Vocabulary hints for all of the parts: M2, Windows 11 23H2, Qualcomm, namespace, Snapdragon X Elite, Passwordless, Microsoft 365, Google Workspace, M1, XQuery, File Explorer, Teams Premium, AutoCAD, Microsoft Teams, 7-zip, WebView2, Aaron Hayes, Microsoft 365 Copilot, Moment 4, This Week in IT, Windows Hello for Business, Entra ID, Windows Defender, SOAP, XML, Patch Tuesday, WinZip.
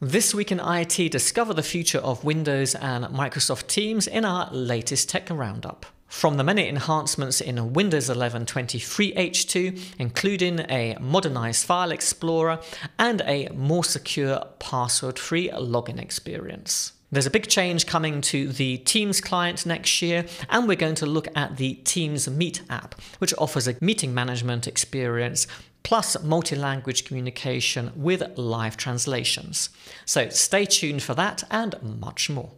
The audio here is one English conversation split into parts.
This Week in IT, discover the future of Windows and Microsoft Teams in our latest tech roundup. From the many enhancements in Windows 11 23H2, including a modernized File Explorer and a more secure password-free login experience. There's a big change coming to the Teams client next year, and we're going to look at the Teams Meet app, which offers a meeting management experience plus multi-language communication with live translations. So stay tuned for that and much more.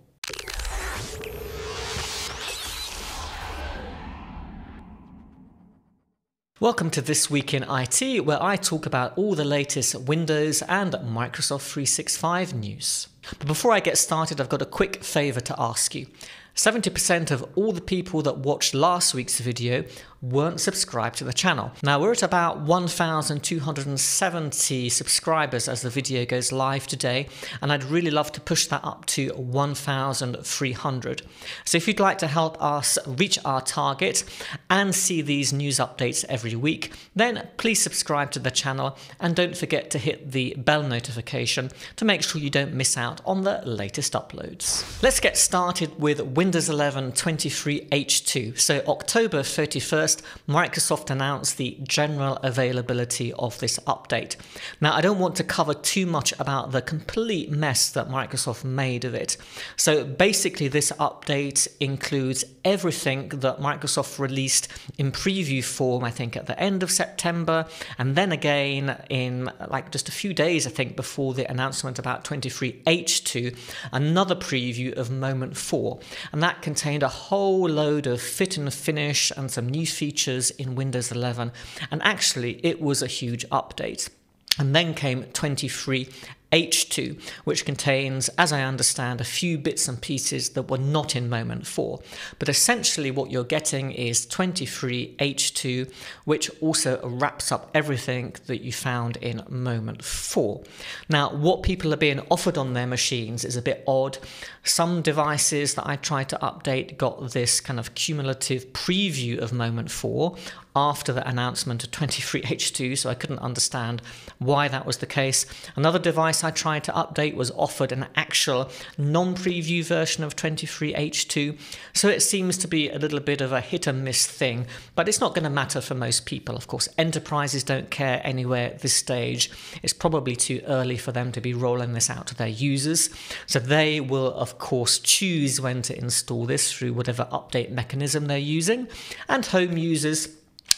Welcome to This Week in IT, where I talk about all the latest Windows and Microsoft 365 news. But before I get started, I've got a quick favour to ask you. 70% of all the people that watched last week's video weren't subscribed to the channel. Now we're at about 1,270 subscribers as the video goes live today, and I'd really love to push that up to 1,300. So if you'd like to help us reach our target and see these news updates every week, then please subscribe to the channel and don't forget to hit the bell notification to make sure you don't miss out on the latest uploads. Let's get started with Windows 11 23H2. So October 31st, Microsoft announced the general availability of this update. Now, I don't want to cover too much about the complete mess that Microsoft made of it. So basically, this update includes everything that Microsoft released in preview form, I think at the end of September, and then again in like just a few days, I think, before the announcement about 23H2, another preview of Moment 4. And that contained a whole load of fit and finish and some new features in Windows 11. And actually, it was a huge update. And then came 23H2, which contains, as I understand, a few bits and pieces that were not in Moment 4. But essentially what you're getting is 23H2, which also wraps up everything that you found in Moment 4. Now, what people are being offered on their machines is a bit odd. Some devices that I tried to update got this kind of cumulative preview of Moment 4 after the announcement of 23H2, so I couldn't understand why that was the case. Another device I tried to update was offered an actual non-preview version of 23H2, so it seems to be a little bit of a hit and miss thing, but it's not going to matter for most people. Of course, enterprises don't care anywhere at this stage. It's probably too early for them to be rolling this out to their users, so they will, of course, choose when to install this through whatever update mechanism they're using, and home users,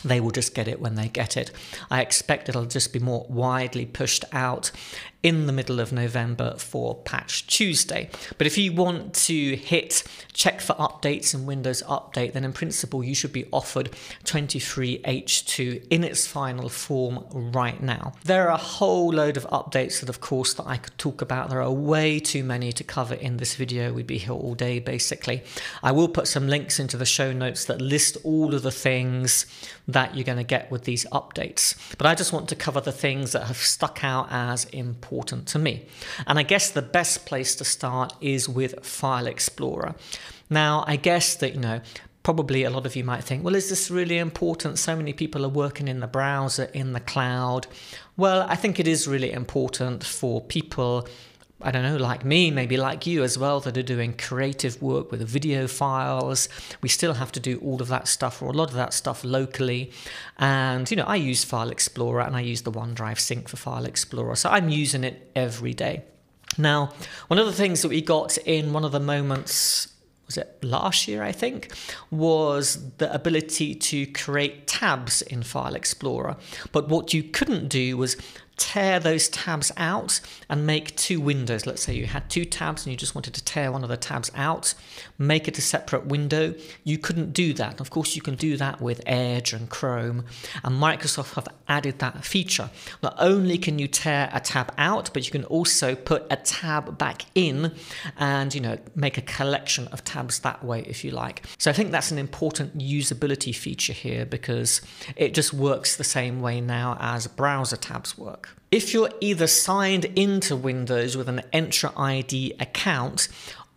they will just get it when they get it. I expect it'll just be more widely pushed out in the middle of November for Patch Tuesday. But if you want to hit check for updates in Windows Update, then in principle you should be offered 23H2 in its final form right now. There are a whole load of updates that, of course, that I could talk about. There are way too many to cover in this video. We'd be here all day, basically. I will put some links into the show notes that list all of the things that you're going to get with these updates. But I just want to cover the things that have stuck out as important to me. And I guess the best place to start is with File Explorer. Now, I guess that, you know, probably a lot of you might think, well, is this really important? So many people are working in the browser, in the cloud. Well, I think it is really important for people, I don't know, like me, maybe like you as well, that are doing creative work with video files. We still have to do all of that stuff, or a lot of that stuff, locally. And, you know, I use File Explorer and I use the OneDrive sync for File Explorer. So I'm using it every day. Now, one of the things that we got in one of the moments, was it last year, I think, was the ability to create tabs in File Explorer. But what you couldn't do was tear those tabs out and make two windows. Let's say you had two tabs and you just wanted to tear one of the tabs out, make it a separate window. You couldn't do that. Of course, you can do that with Edge and Chrome, and Microsoft have added that feature. Not only can you tear a tab out, but you can also put a tab back in and, you know, make a collection of tabs that way if you like. So I think that's an important usability feature here, because it just works the same way now as browser tabs work. If you're either signed into Windows with an Entra ID account,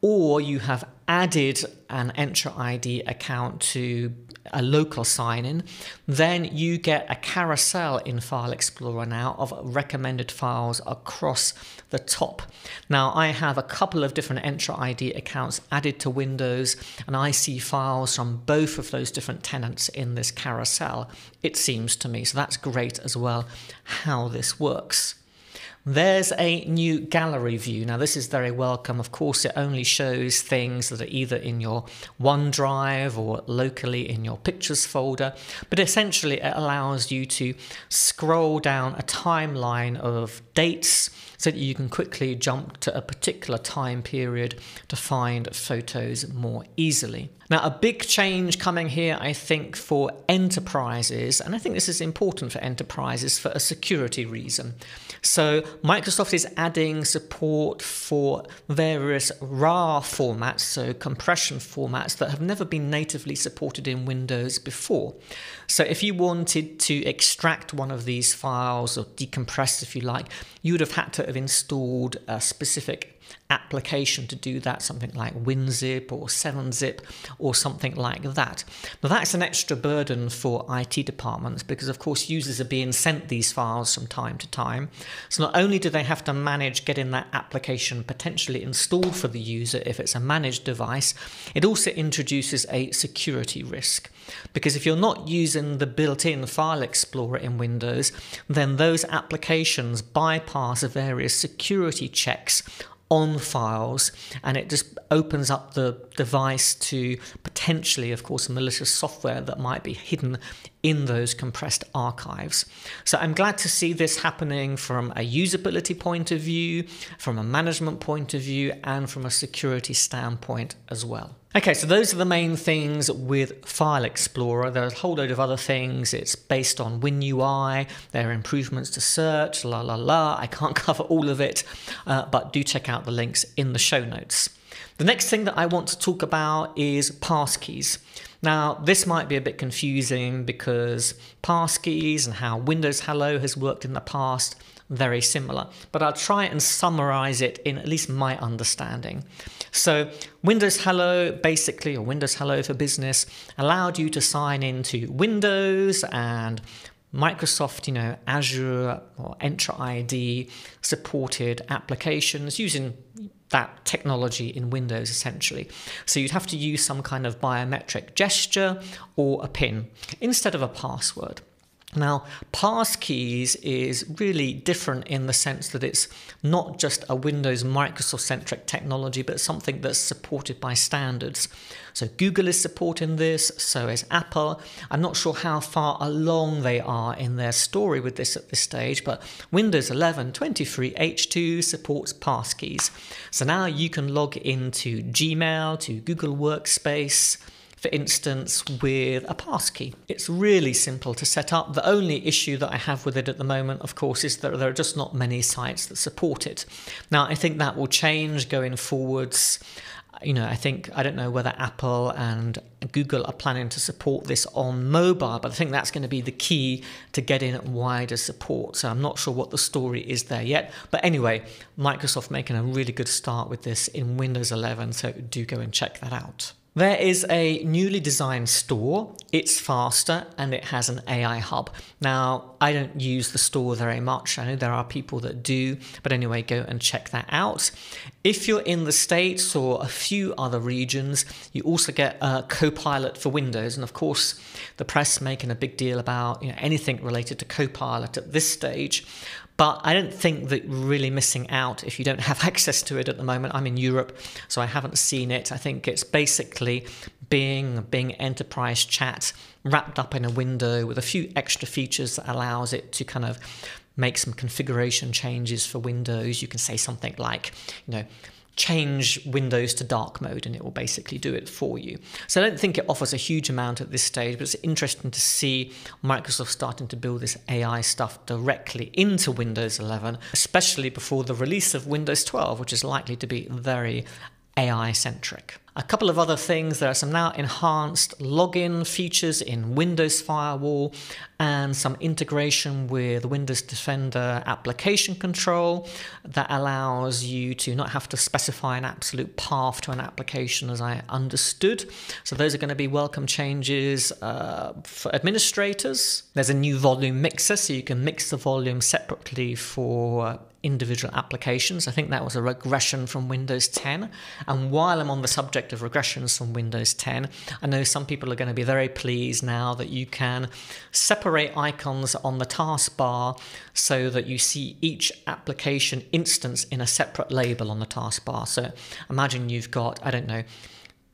or you have added an Entra ID account to a local sign-in, then you get a carousel in File Explorer now of recommended files across the top. Now, I have a couple of different Entra ID accounts added to Windows, and I see files from both of those different tenants in this carousel, it seems to me. So that's great as well, how this works. There's a new gallery view. Now, this is very welcome. Of course, it only shows things that are either in your OneDrive or locally in your Pictures folder, but essentially it allows you to scroll down a timeline of dates so that you can quickly jump to a particular time period to find photos more easily. Now, a big change coming here, I think, for enterprises, and I think this is important for enterprises for a security reason. So Microsoft is adding support for various RAR formats, so compression formats that have never been natively supported in Windows before. So if you wanted to extract one of these files or decompress, if you like, you would have had to have installed a specific application to do that, something like WinZip or 7-zip or something like that. Now, that's an extra burden for IT departments because, of course, users are being sent these files from time to time. So not only do they have to manage getting that application potentially installed for the user if it's a managed device, it also introduces a security risk. Because if you're not using the built-in File Explorer in Windows, then those applications bypass various security checks on files, and it just opens up the device to potentially, of course, malicious software that might be hidden in those compressed archives. So I'm glad to see this happening from a usability point of view, from a management point of view, and from a security standpoint as well. Okay, so those are the main things with File Explorer. There are a whole load of other things. It's based on WinUI, there are improvements to search, la la la. I can't cover all of it, but do check out the links in the show notes. The next thing that I want to talk about is passkeys. Now, this might be a bit confusing because passkeys and how Windows Hello has worked in the past, very similar, but I'll try and summarize it in at least my understanding. So Windows Hello basically, or Windows Hello for Business, allowed you to sign into Windows and Microsoft, you know, Azure or Entra ID supported applications using that technology in Windows, essentially. So you'd have to use some kind of biometric gesture or a PIN instead of a password. Now, passkeys is really different in the sense that it's not just a Windows Microsoft-centric technology, but something that's supported by standards. So Google is supporting this, so is Apple. I'm not sure how far along they are in their story with this at this stage, but Windows 11 23H2 supports passkeys. So now you can log into Gmail, to Google Workspace, for instance, with a passkey. It's really simple to set up. The only issue that I have with it at the moment, of course, is that there are just not many sites that support it. Now, I think that will change going forwards. You know, I don't know whether Apple and Google are planning to support this on mobile, but I think that's going to be the key to getting wider support. So I'm not sure what the story is there yet. But anyway, Microsoft making a really good start with this in Windows 11, so do go and check that out. There is a newly designed store. It's faster and it has an AI hub. Now, I don't use the store very much. I know there are people that do, but anyway, go and check that out. If you're in the States or a few other regions, you also get a Copilot for Windows. And of course, the press making a big deal about, you know, anything related to Copilot at this stage. But I don't think that you're really missing out if you don't have access to it at the moment. I'm in Europe, so I haven't seen it. I think it's basically Bing Enterprise Chat wrapped up in a window with a few extra features that allows it to kind of make some configuration changes for Windows. You can say something like, you know, change Windows to dark mode, and it will basically do it for you. So I don't think it offers a huge amount at this stage, but it's interesting to see Microsoft starting to build this AI stuff directly into Windows 11, especially before the release of Windows 12, which is likely to be very AI-centric. A couple of other things, there are some now enhanced login features in Windows Firewall and some integration with Windows Defender application control that allows you to not have to specify an absolute path to an application, as I understood. So those are going to be welcome changes for administrators. There's a new volume mixer, so you can mix the volume separately for individual applications. I think that was a regression from Windows 10. And while I'm on the subject of regressions from Windows 10, I know some people are going to be very pleased now that you can separate icons on the taskbar so that you see each application instance in a separate label on the taskbar. So imagine you've got, I don't know,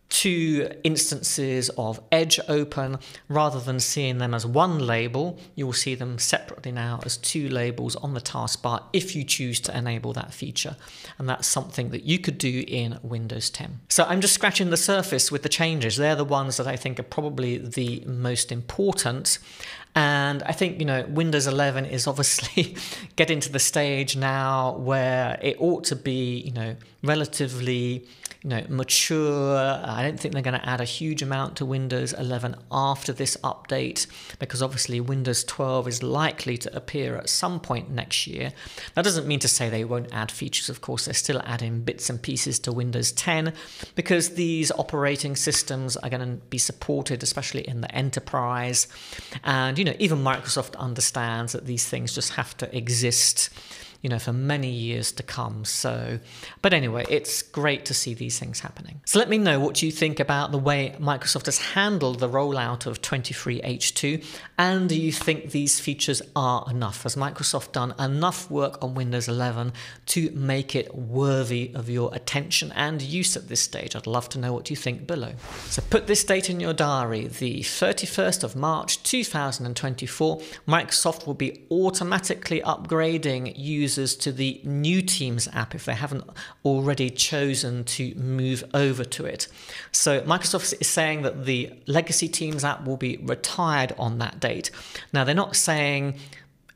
two instances of Edge open. Rather than seeing them as one label, you will see them separately now as two labels on the taskbar if you choose to enable that feature. And that's something that you could do in Windows 10. So I'm just scratching the surface with the changes. They're the ones that I think are probably the most important. And I think, you know, Windows 11 is obviously getting to the stage now where it ought to be, you know, relatively, you know, mature. I don't think they're going to add a huge amount to Windows 11 after this update, because obviously Windows 12 is likely to appear at some point next year. That doesn't mean to say they won't add features. Of course, they're still adding bits and pieces to Windows 10, because these operating systems are going to be supported, especially in the enterprise. And, you know, even Microsoft understands that these things just have to exist, you know, for many years to come. So, but anyway, it's great to see these things happening. So let me know what you think about the way Microsoft has handled the rollout of 23H2. And do you think these features are enough? Has Microsoft done enough work on Windows 11 to make it worthy of your attention and use at this stage? I'd love to know what you think below. So put this date in your diary, the 31st of March, 2024. Microsoft will be automatically upgrading users to the new Teams app if they haven't already chosen to move over to it. So Microsoft is saying that the legacy Teams app will be retired on that date. Now, they're not saying,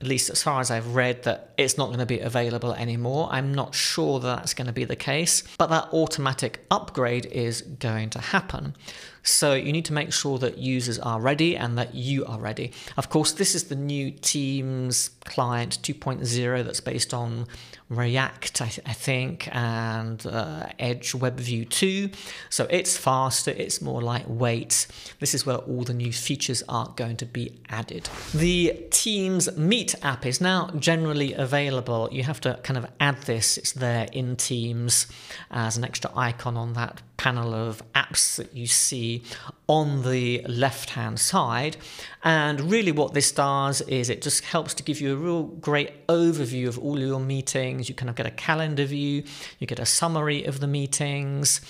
at least as far as I've read, that it's not going to be available anymore. I'm not sure that that's going to be the case, but that automatic upgrade is going to happen. So you need to make sure that users are ready and that you are ready. Of course, this is the new Teams client 2.0 that's based on React, I think, and Edge WebView 2. So it's faster, it's more lightweight. This is where all the new features are going to be added. The Teams Meet app is now generally available. You have to kind of add this. It's there in Teams as an extra icon on that panel of apps that you see on the left-hand side. And really what this does is it just helps to give you a real great overview of all your meetings. You kind of get a calendar view, you get a summary of the meetings.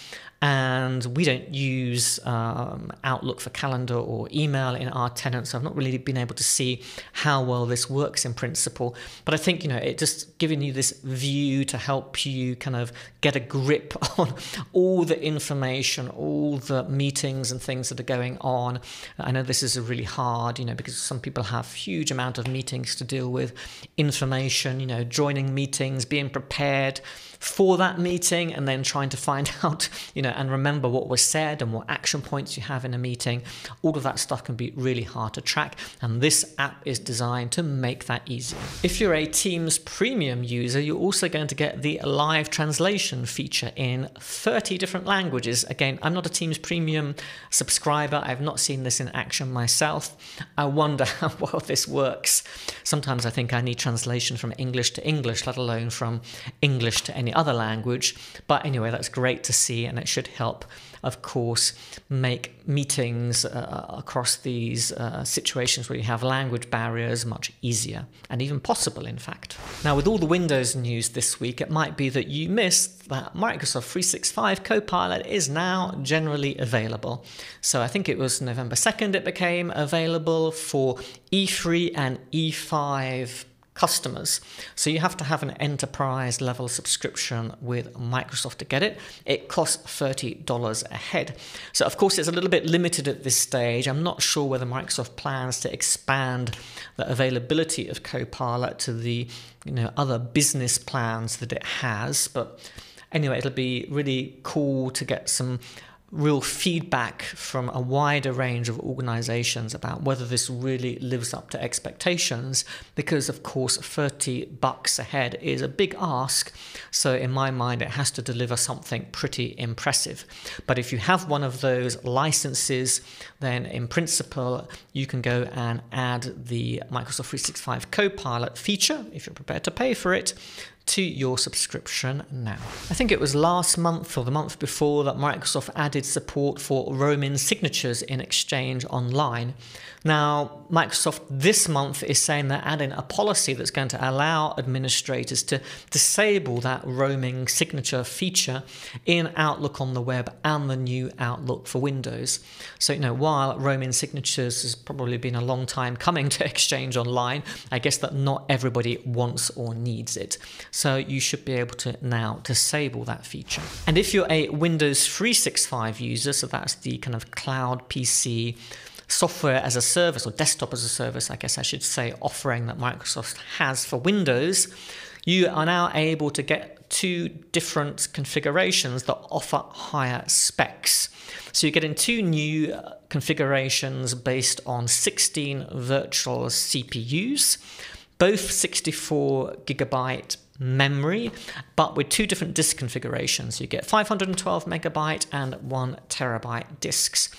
And we don't use Outlook for calendar or email in our tenants, so I've not really been able to see how well this works in principle. But I think, you know, it just giving you this view to help you kind of get a grip on all the information, all the meetings and things that are going on. I know this is really hard, you know, because some people have huge amount of meetings to deal with, information, you know, joining meetings, being prepared for that meeting, and then trying to find out, you know, and remember what was said and what action points you have in a meeting. All of that stuff can be really hard to track, and this app is designed to make that easier. If you're a Teams Premium user, you're also going to get the live translation feature in 30 different languages. Again, I'm not a Teams Premium subscriber. I've not seen this in action myself. I wonder how well this works. Sometimes I think I need translation from English to English, let alone from English to any other language. But anyway, that's great to see, and it should help, of course, make meetings across these situations where you have language barriers much easier and even possible, in fact. Now, with all the Windows news this week, it might be that you missed that Microsoft 365 Copilot is now generally available. So I think it was November 2nd it became available for E3 and E5 customers. So you have to have an enterprise level subscription with Microsoft to get it. It costs $30 a head. So of course it's a little bit limited at this stage. I'm not sure whether Microsoft plans to expand the availability of Copilot to the, you know, other business plans that it has, but Anyway, it'll be really cool to get some real feedback from a wider range of organizations about whether this really lives up to expectations, because of course $30 a head is a big ask, so in my mind it has to deliver something pretty impressive. But if you have one of those licenses, then in principle you can go and add the Microsoft 365 Copilot feature, if you're prepared to pay for it, to your subscription now. I think it was last month or the month before that Microsoft added support for roam-in signatures in Exchange Online. Now, Microsoft this month is saying they're adding a policy that's going to allow administrators to disable that roaming signature feature in Outlook on the web and the new Outlook for Windows. So, you know, while roam-in signatures has probably been a long time coming to Exchange Online, I guess that not everybody wants or needs it. So you should be able to now disable that feature. And if you're a Windows 365 user, so that's the kind of cloud PC software as a service or desktop as a service, I guess I should say, offering that Microsoft has for Windows, you are now able to get two different configurations that offer higher specs. So you're getting two new configurations based on 16 virtual CPUs, both 64 gigabyte memory, but with two different disk configurations. You get 512 megabyte and 1 terabyte disks.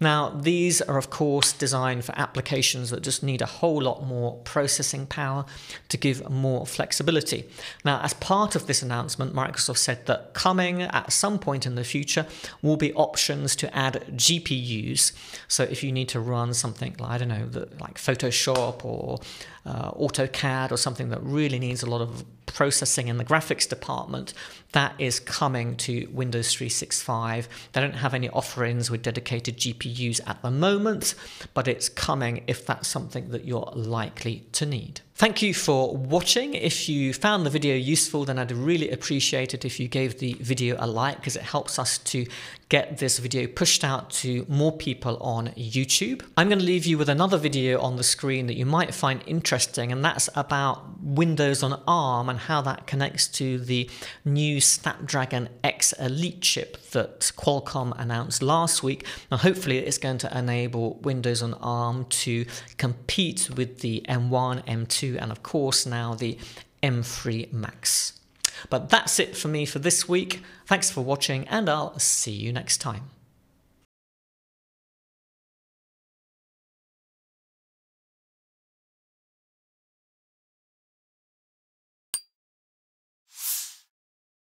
Now, these are of course designed for applications that just need a whole lot more processing power to give more flexibility. Now, as part of this announcement, Microsoft said that coming at some point in the future will be options to add GPUs. So if you need to run something like, I don't know, like Photoshop or AutoCAD or something that really needs a lot of processing in the graphics department, that is coming to Windows 365. They don't have any offerings with dedicated GPUs at the moment, but it's coming if that's something that you're likely to need. Thank you for watching. If you found the video useful, then I'd really appreciate it if you gave the video a like, because it helps us to get this video pushed out to more people on YouTube. I'm going to leave you with another video on the screen that you might find interesting, and that's about Windows on ARM and how that connects to the new Snapdragon X Elite chip that Qualcomm announced last week. Now, hopefully it's going to enable Windows on ARM to compete with the M1, M2, and of course now the M3 Max. But that's it for me for this week. Thanks for watching, and I'll see you next time.